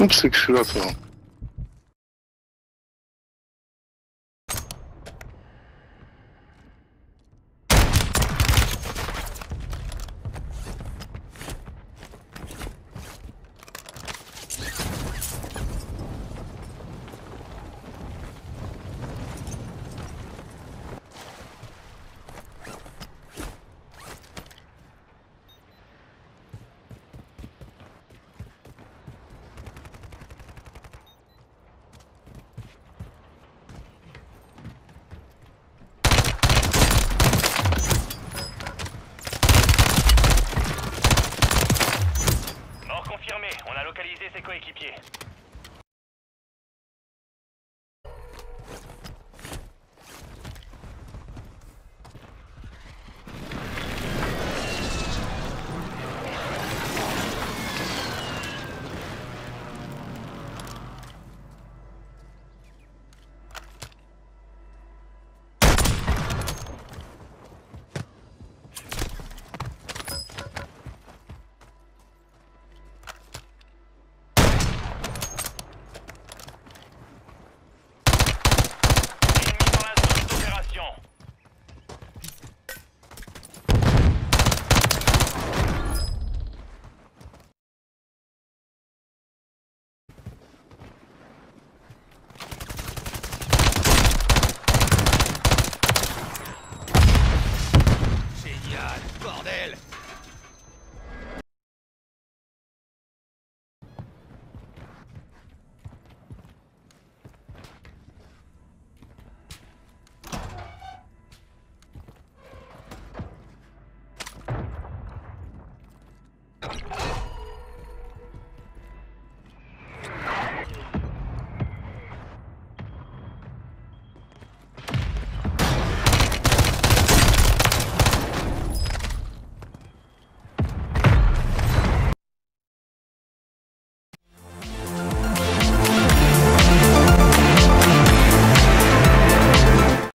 Où c'est que je suis là, toi? Coéquipier.